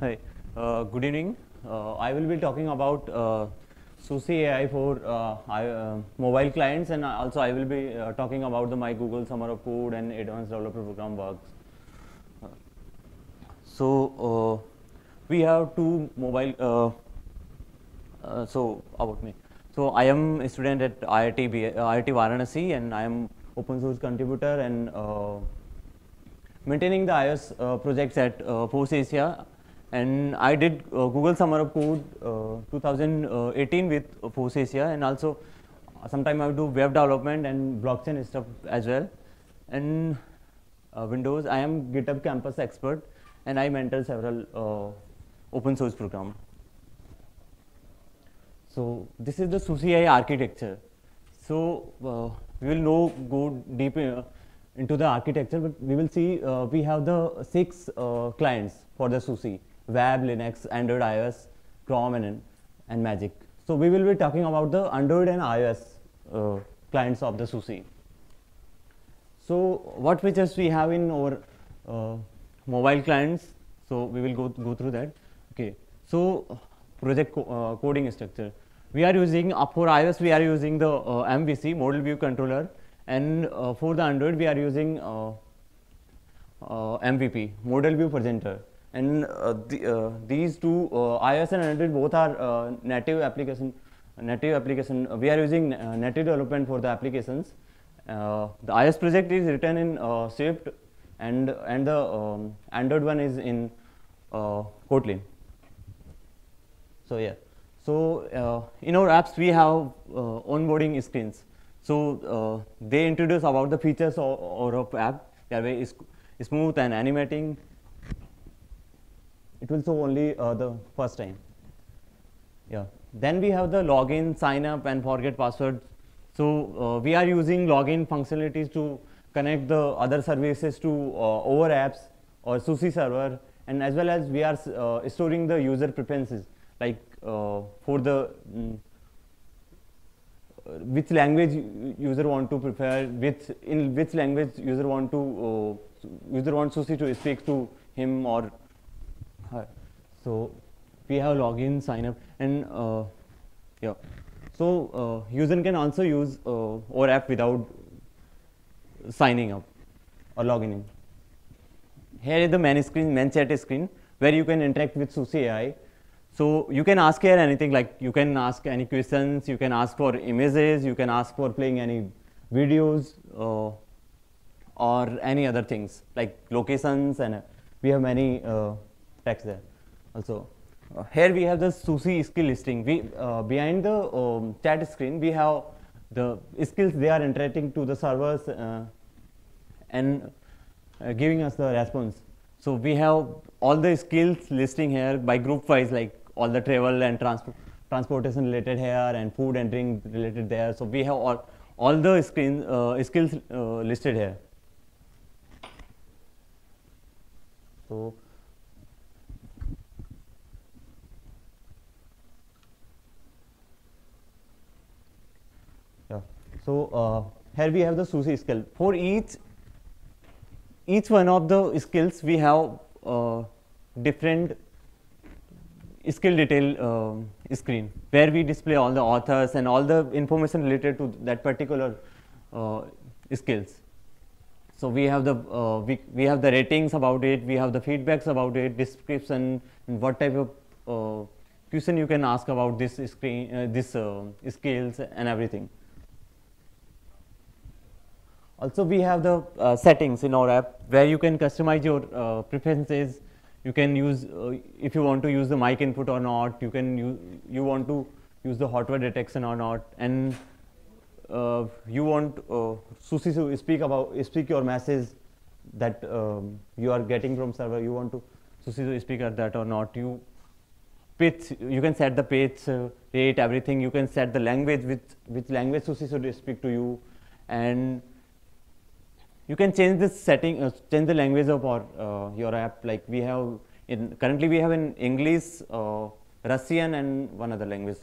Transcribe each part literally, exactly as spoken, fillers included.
Hi, uh, good evening. Uh, I will be talking about uh, SUSI A I for uh, I, uh, mobile clients, and also I will be uh, talking about the my Google Summer of Code and Advanced Developer Program works. So uh, we have two mobile. Uh, uh, so about me. So I am a student at I I T Varanasi, and I am open source contributor and uh, maintaining the iOS uh, projects at uh, FOSSASIA. And I did uh, Google Summer of Code uh, two thousand eighteen with FOSSASIA, and also sometime I do web development and blockchain stuff as well. And uh, Windows, I am GitHub Campus expert, and I mentor several uh, open source programs. So this is the SUSI A I architecture. So uh, we will no go deep uh, into the architecture, but we will see uh, we have the six uh, clients for the SUSI. Web, Linux, Android, iOS, Chrome, and, and Magic. So we will be talking about the Android and iOS uh, clients of the SUSI. So what features we have in our uh, mobile clients? So we will go, go through that. Okay. So project co uh, coding structure. We are using, uh, for iOS, we are using the uh, M V C, Model View Controller, and uh, for the Android, we are using uh, uh, M V P, Model View Presenter. And uh, the, uh, these two, uh, iOS and Android, both are uh, native application. Native application. Uh, we are using uh, native development for the applications. Uh, the iOS project is written in uh, Swift, and and the um, Android one is in uh, Kotlin. So yeah. So uh, in our apps, we have uh, onboarding screens. So uh, they introduce about the features or, or of app. They are very smooth and animating. It will show only uh, the first time. Yeah. Then we have the login, sign up, and forget password. So uh, we are using login functionalities to connect the other services to uh, our apps or SUSI server, and as well as we are uh, storing the user preferences, like uh, for the mm, which language user want to prefer, which in which language user want to uh, user want SUSI to speak to him or. So we have login, sign up, and uh, yeah. So uh, user can also use uh, our app without signing up or logging in. Here is the main screen, main chat screen, where you can interact with SUSI A I. So you can ask here anything, like you can ask any questions, you can ask for images, you can ask for playing any videos uh, or any other things like locations, and uh, we have many. Uh, text there. Also, uh, here we have the SUSI skill listing. We uh, behind the um, chat screen, we have the skills they are interacting to the servers uh, and uh, giving us the response. So we have all the skills listing here by group wise, like all the travel and transport, transportation related here, and food and drink related there. So we have all all the screen uh, skills uh, listed here. So. So uh, here we have the SUSI skill. For each each one of the skills, we have uh, different skill detail uh, screen where we display all the authors and all the information related to that particular uh, skills. So we have the uh, we we have the ratings about it. We have the feedbacks about it, description, and what type of uh, question you can ask about this screen, uh, this uh, skills, and everything. Also, we have the uh, settings in our app where you can customize your uh, preferences. You can use uh, if you want to use the mic input or not. You can use, you want to use the hotwire detection or not, and uh, you want uh, SUSI to speak about speak your message that um, you are getting from server. You want to SUSI to speak at that or not. You pitch. You can set the pitch uh, rate, everything. You can set the language with which language SUSI should speak to you, and you can change this setting, uh, change the language of our, uh, your app. Like we have, in, currently we have in English, uh, Russian, and one other language.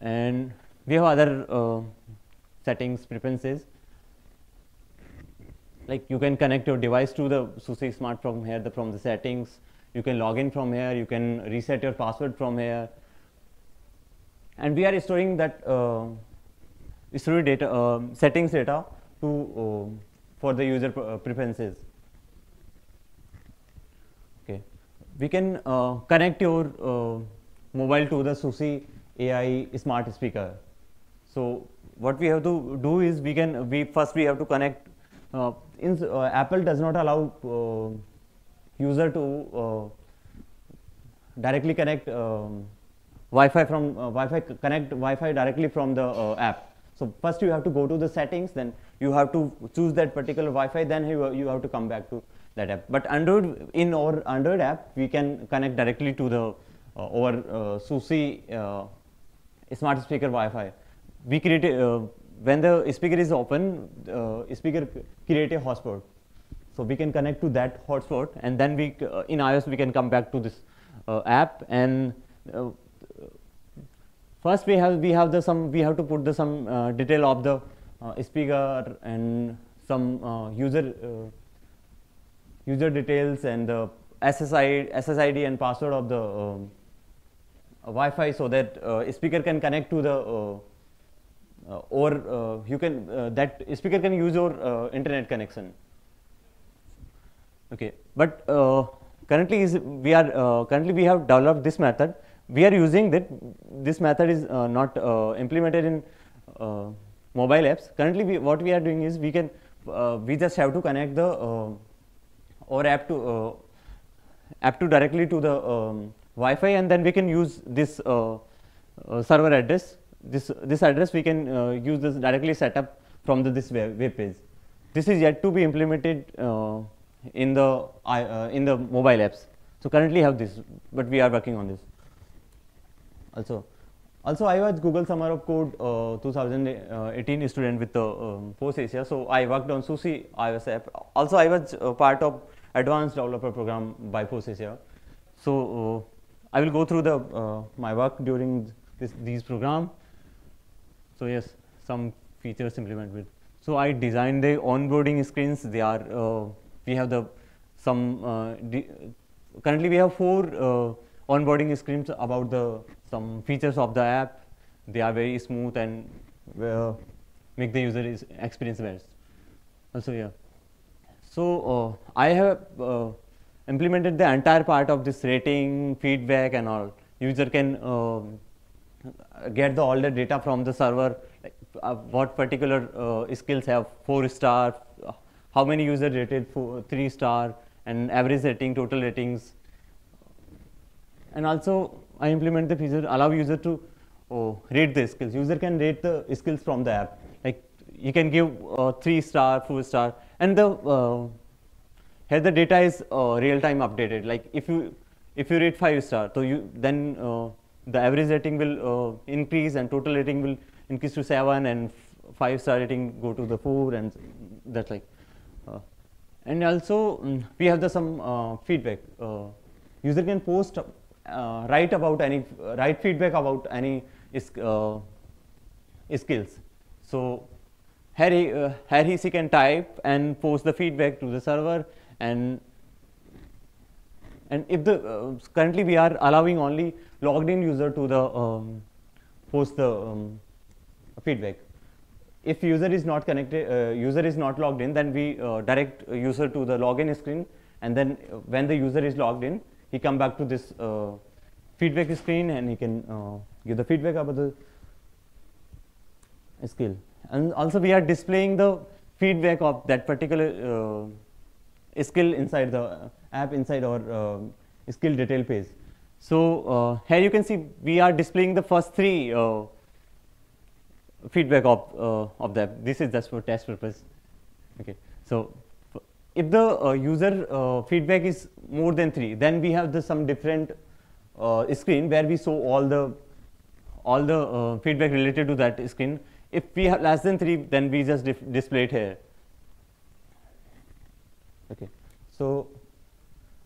And we have other uh, settings, preferences. Like you can connect your device to the SUSI Smart from here, the, from the settings. You can log in from here, you can reset your password from here. And we are storing that uh, story data, uh, settings data to, uh, for the user preferences. Okay. We can uh, connect your uh, mobile to the SUSI A I smart speaker. So what we have to do is we can, we first we have to connect. Uh, in, uh, Apple does not allow uh, user to uh, directly connect um, Wi-Fi from uh, Wi-Fi connect Wi-Fi directly from the uh, app. So first you have to go to the settings, then you have to choose that particular Wi-Fi, then you you have to come back to that app. But Android, in our Android app, we can connect directly to the uh, our uh, SUSI uh, smart speaker Wi-Fi. We create a, uh, when the speaker is open, uh, speaker create a hotspot. So we can connect to that hotspot, and then we uh, in iOS we can come back to this uh, app. And uh, first we have we have the some we have to put the some uh, detail of the uh, speaker and some uh, user uh, user details and the S S I D and password of the um, uh, Wi-Fi, so that uh, speaker can connect to the. Uh, Uh, or uh, you can uh, that speaker can use your uh, internet connection. Okay, but uh, currently is we are uh, currently we have developed this method. We are using that. This method is uh, not uh, implemented in uh, mobile apps. Currently, we, what we are doing is we can uh, we just have to connect the uh, or app to uh, app to directly to the um, Wi-Fi, and then we can use this uh, uh, server address. This, this address we can uh, use this directly set up from the, this web, web page. This is yet to be implemented uh, in the uh, in the mobile apps. So currently have this, but we are working on this. Also, also I was Google Summer of Code uh, two thousand eighteen student with the um, FOSSASIA. So I worked on SUSI iOS app. Also I was uh, part of advanced developer program by FOSSASIA. So uh, I will go through the uh, my work during this these program. So yes, some features implement with. So I designed the onboarding screens. They are uh, we have the some uh, currently we have four uh, onboarding screens about the some features of the app. They are very smooth and uh, make the user experience best. Also yeah. So uh, I have uh, implemented the entire part of this rating, feedback, and all. User can. Uh, get the all the data from the server, like, uh, what particular uh, skills have four star, uh, how many user rated four, three star, and average rating, total ratings. And also I implement the feature allow user to oh, rate the skills. User can rate the skills from the app, like you can give uh, three star, four star, and the uh, here the data is uh, real time updated. Like if you if you rate five star, so you then uh, the average rating will uh, increase, and total rating will increase to seven, and five star rating go to the four, and that's like. Uh, and also um, we have the some uh, feedback. Uh, user can post, uh, write about any, uh, write feedback about any uh, skills. So here he, uh, here he, she can type and post the feedback to the server, and. And if the uh, currently we are allowing only logged in user to the um, post the um, feedback. If user is not connected, uh, user is not logged in, then we uh, direct user to the login screen, and then when the user is logged in, he come back to this uh, feedback screen, and he can uh, give the feedback about the skill. And also we are displaying the feedback of that particular uh, skill inside the. Uh, app inside our uh, skill detail page. So uh, here you can see we are displaying the first three uh, feedback of uh, of the app. This is just for test purpose. Okay. So if the uh, user uh, feedback is more than three, then we have the some different uh, screen where we show all the all the uh, feedback related to that screen. If we have less than three, then we just display it here. Okay. So.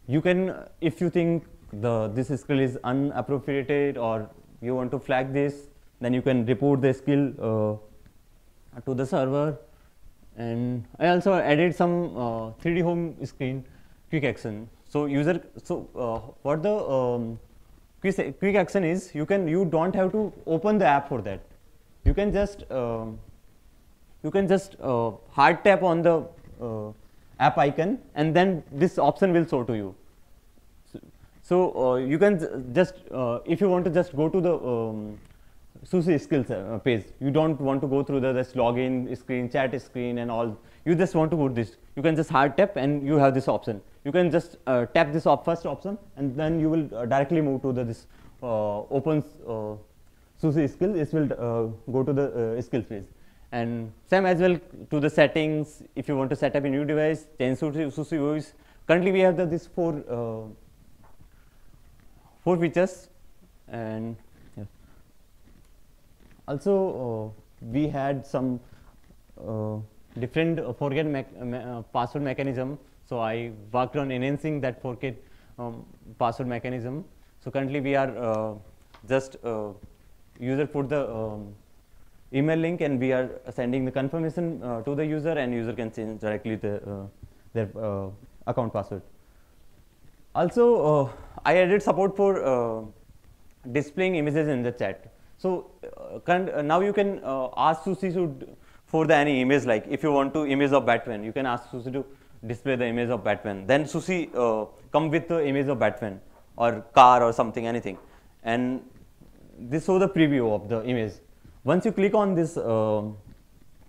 You can, if you think the this skill is unappropriated or you want to flag this, then you can report the skill uh, to the server. And I also added some uh, three D home screen quick action. So user, so uh, what the um, quick, quick action is, you can you don't have to open the app for that. You can just uh, you can just uh, hard tap on the uh, app icon, and then this option will show to you. So, so uh, you can just uh, if you want to just go to the um, SUSI skills uh, page. You don't want to go through the this login screen, chat screen, and all. You just want to go this. You can just hard tap, and you have this option. You can just uh, tap this op first option, and then you will uh, directly move to the this uh, open uh, SUSI skill. This will uh, go to the uh, skill page, and same as well to the settings. If you want to set up a new device, change SUSI voice. Currently, we have the this four uh, four features, and also, uh, we had some uh, different uh, forget mech uh, password mechanism. So I worked on enhancing that forget um, password mechanism. So currently, we are uh, just uh, user put the um, email link, and we are sending the confirmation uh, to the user, and user can change directly the, uh, their uh, account password. Also, uh, I added support for uh, displaying images in the chat. So uh, can, uh, now you can uh, ask SUSI to for the any image, like if you want to image of Batman, you can ask SUSI to display the image of Batman. Then SUSI uh, come with the image of Batman or car or something, anything. And this shows the preview of the image. Once you click on this uh,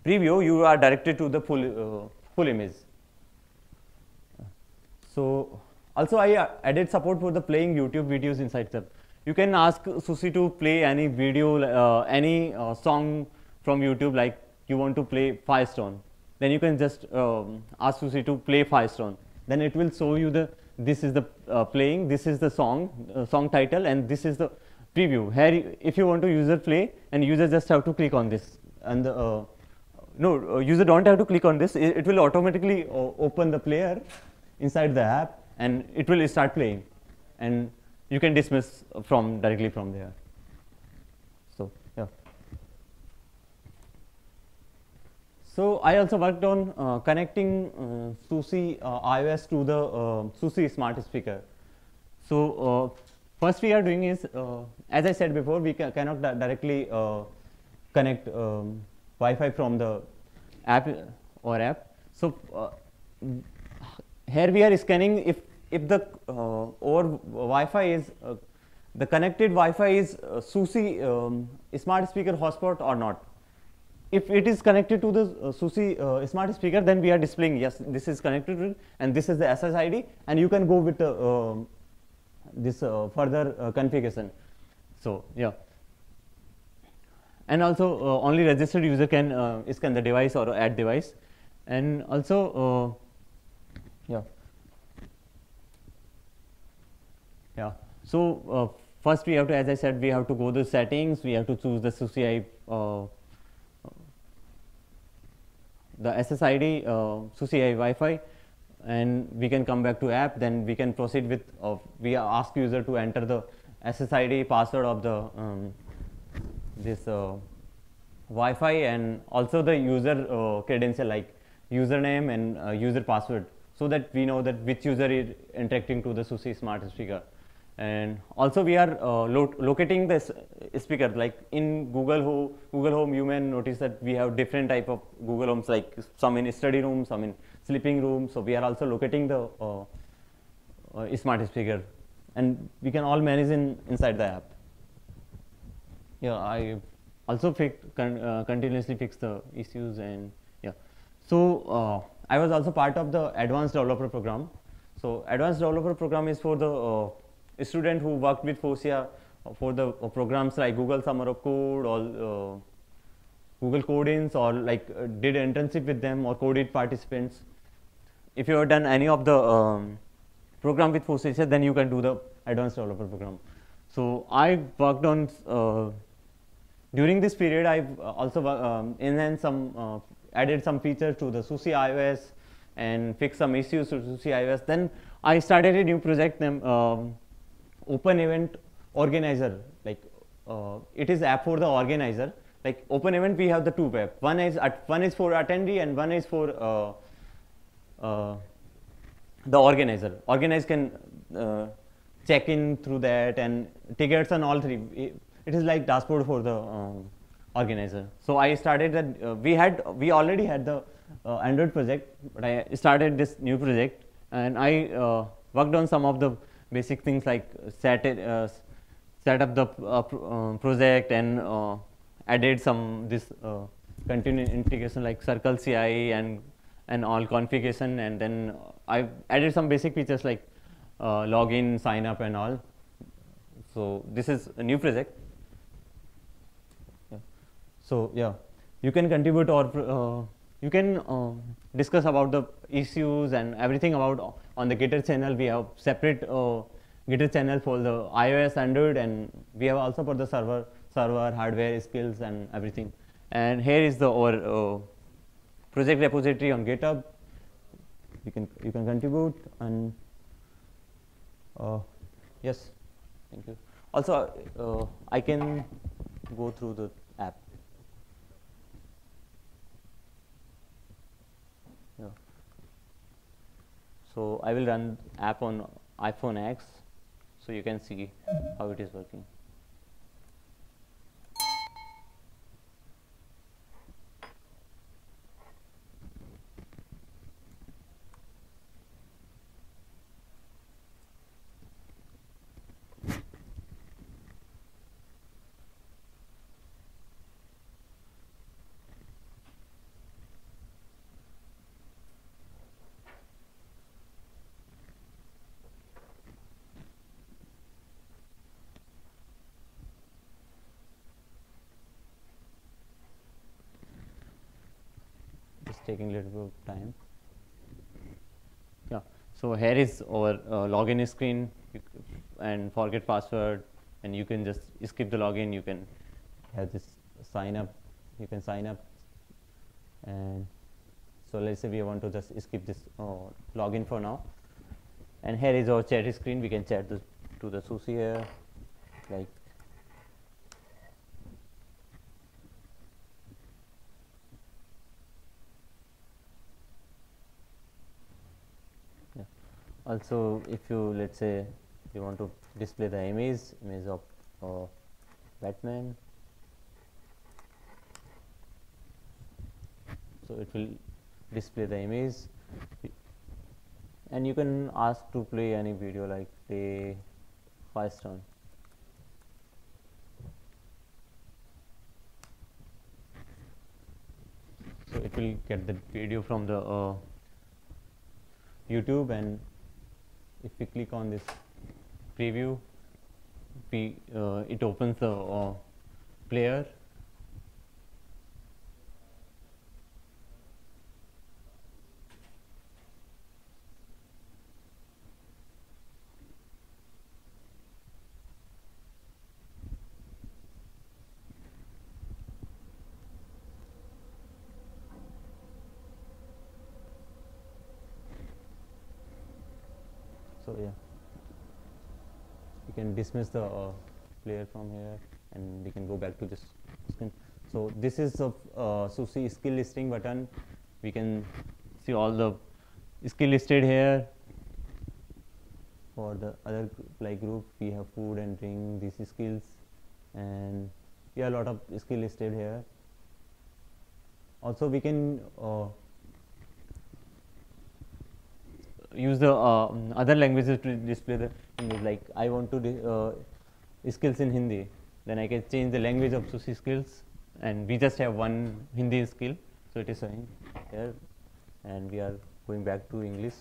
preview, you are directed to the full, uh, full image. So also I uh, added support for the playing YouTube videos inside the. You can ask SUSI to play any video, uh, any uh, song from YouTube, like you want to play Firestone. Then you can just um, ask SUSI to play Firestone. Then it will show you the, this is the uh, playing, this is the song, uh, song title, and this is the preview. Here, if you want to user play, and user just have to click on this. And the, uh, no, uh, user don't have to click on this. It, it will automatically uh, open the player inside the app, and it will start playing. And you can dismiss from directly from there. So yeah. So I also worked on uh, connecting uh, SUSI uh, iOS to the uh, SUSI Smart Speaker. So uh, first we are doing is, uh, as I said before, we ca cannot di directly uh, connect um, Wi-Fi from the app or app. So uh, here we are scanning if. If the uh, or Wi-Fi is uh, the connected Wi-Fi is uh, SUSI um, Smart Speaker hotspot or not. If it is connected to the uh, SUSI uh, Smart Speaker, then we are displaying yes, this is connected to it, and this is the S S I D, and you can go with the, uh, this uh, further uh, configuration. So yeah, and also uh, only registered user can uh, scan the device or add device, and also uh, yeah. Yeah. So uh, first we have to, as I said, we have to go to settings. We have to choose the SUSI, uh, the S S I D, uh, SUSI A I Wi-Fi, and we can come back to app. Then we can proceed with. Uh, we ask user to enter the S S I D password of the um, this uh, Wi-Fi, and also the user uh, credential, like username and uh, user password, so that we know that which user is interacting to the SUSI Smart Speaker. And also we are uh, lo locating this speaker, like in Google Home, Google Home you may notice that we have different type of Google Homes, like some in study room, some in sleeping room. So we are also locating the uh, uh, Smart Speaker, and we can all manage in inside the app. Yeah, I also fix, con uh, continuously fix the issues, and yeah. So uh, I was also part of the advanced developer program. So advanced developer program is for the uh, student who worked with FOSSASIA for the uh, programs like Google Summer of Code or uh, Google Codings, or like uh, did an internship with them, or coded participants. If you have done any of the um, program with FOSSASIA, then you can do the advanced developer program. So I worked on, uh, during this period, I also um, enhanced some, uh, added some features to the SUSI iOS and fixed some issues to SUSI iOS. Then I started a new project named um, Open Event Organizer. Like uh, it is app for the organizer. Like Open Event, we have the two web. One is at, one is for attendee, and one is for uh, uh, the organizer. Organize can uh, check in through that and tickets and all three. It, it is like dashboard for the um, organizer. So I started that. Uh, we had we already had the uh, Android project, but I started this new project and I uh, worked on some of the basic things like set it, uh, set up the uh, uh, project and uh, added some this uh, continuous integration like Circle C I and and all configuration, and then I added some basic features like uh, login, sign up, and all. So this is a new project. Yeah. So yeah, you can contribute or uh, you can uh, discuss about the issues and everything about on the GitHub channel. We have separate uh, GitHub channel for the iOS, Android, and we have also for the server, server hardware skills and everything. And here is the our. Uh, project repository on GitHub. You can you can contribute and uh, yes, thank you. Also, uh, I can go through the app. Yeah. So I will run app on iPhone X, so you can see how it is working. Taking a little bit of time. Yeah. So here is our uh, login screen, and forget password, and you can just skip the login. You can have this sign up. You can sign up, and so let's say we want to just skip this uh, login for now. And here is our chat screen. We can chat this to the SUSI here, like. Also, if you, let's say, you want to display the image, image of uh, Batman, so it will display the image, and you can ask to play any video like play Firestone. So it will get the video from the uh, YouTube, and if we click on this preview, we, uh, it opens the uh, player. So yeah, we can dismiss the uh, player from here, and we can go back to this screen. So this is the uh, SUSI skill listing button. We can see all the skill listed here. For the other like group, we have food and drink, these skills, and we have a lot of skill listed here. Also, we can. Uh, use the uh, other languages to display the language. Like I want to uh, skills in Hindi, then I can change the language of SUSI skills, and we just have one Hindi skill, so it is showing here, and we are going back to English.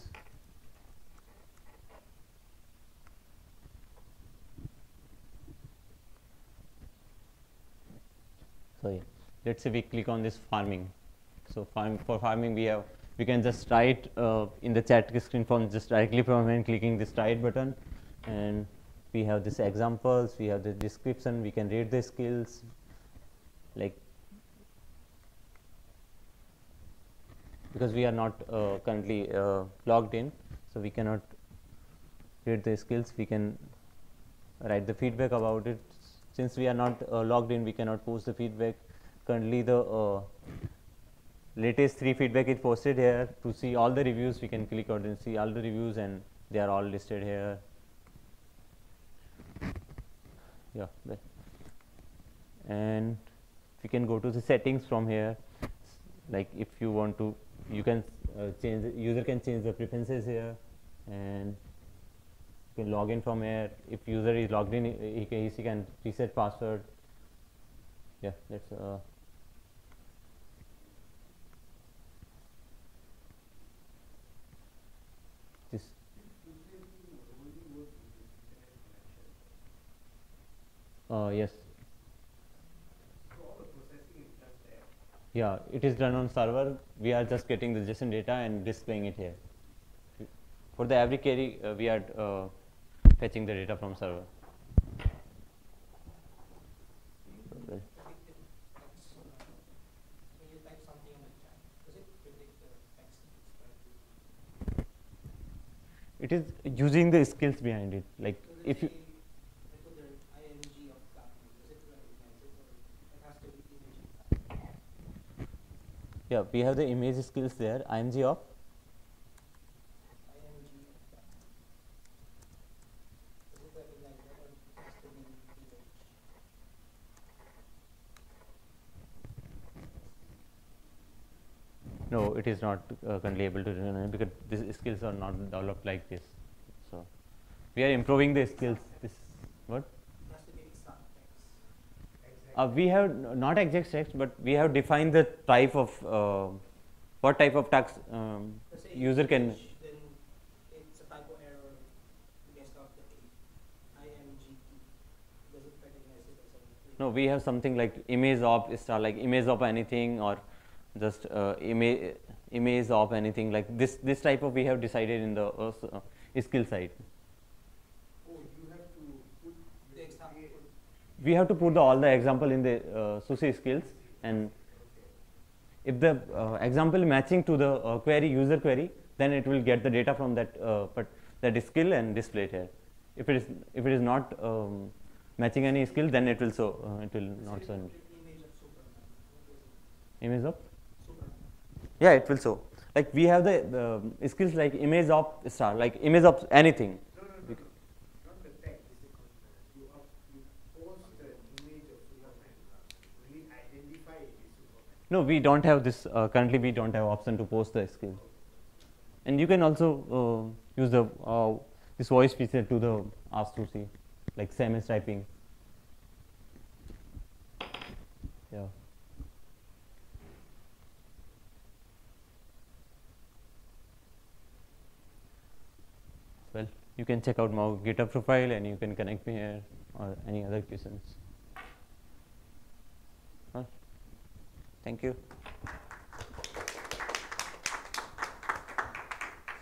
So yeah, let's say we click on this farming. So farm, for farming we have we can just write uh, in the chat screen from just directly from and clicking this write button, and we have this examples, we have the description, we can read the skills like, because we are not uh, currently uh, logged in, so we cannot read the skills. We can write the feedback about it. Since we are not uh, logged in, we cannot post the feedback. Currently the uh, latest three feedback is posted here. To see all the reviews, we can click out and see all the reviews, and they are all listed here. Yeah, there. And we can go to the settings from here. Like if you want to, you can uh, change. The user can change the preferences here, and you can log in from here. If user is logged in, he can, he can reset password. Yeah, that's. Uh, Uh, yes. So all the processing is done there. Yeah, it is done on server. We are just getting the JSON data and displaying it here. For the every query, uh, we are uh, fetching the data from server. Okay. It is using the skills behind it. Like so if you. Yeah, we have the image skills there. I M G of. No, it is not uh, currently able to run because these skills are not developed like this. So, we are improving the skills. This what? Uh, we have not exact text, but we have defined the type of uh, what type of text um, user can. Then it's a typo error based off the I M G. Does it recognize it or something? No, we have something like image of star, like image of anything, or just uh, image image of anything like this. This type of we have decided in the uh, skill side. We have to put the, all the example in the uh, SUSI skills, and if the uh, example matching to the uh, query user query, then it will get the data from that uh, but that skill and display it here. If it is if it is not um, matching any skill, then it will so uh, it will not show. Image of? Yeah, it will show. Like we have the uh, skills like image of star, like image of anything. No, we don't have this. Uh, currently, we don't have option to post the skill, and you can also uh, use the uh, this voice feature to the ask SUSI, like same as typing. Yeah. Well, you can check out my GitHub profile, and you can connect me here or any other questions. Thank you.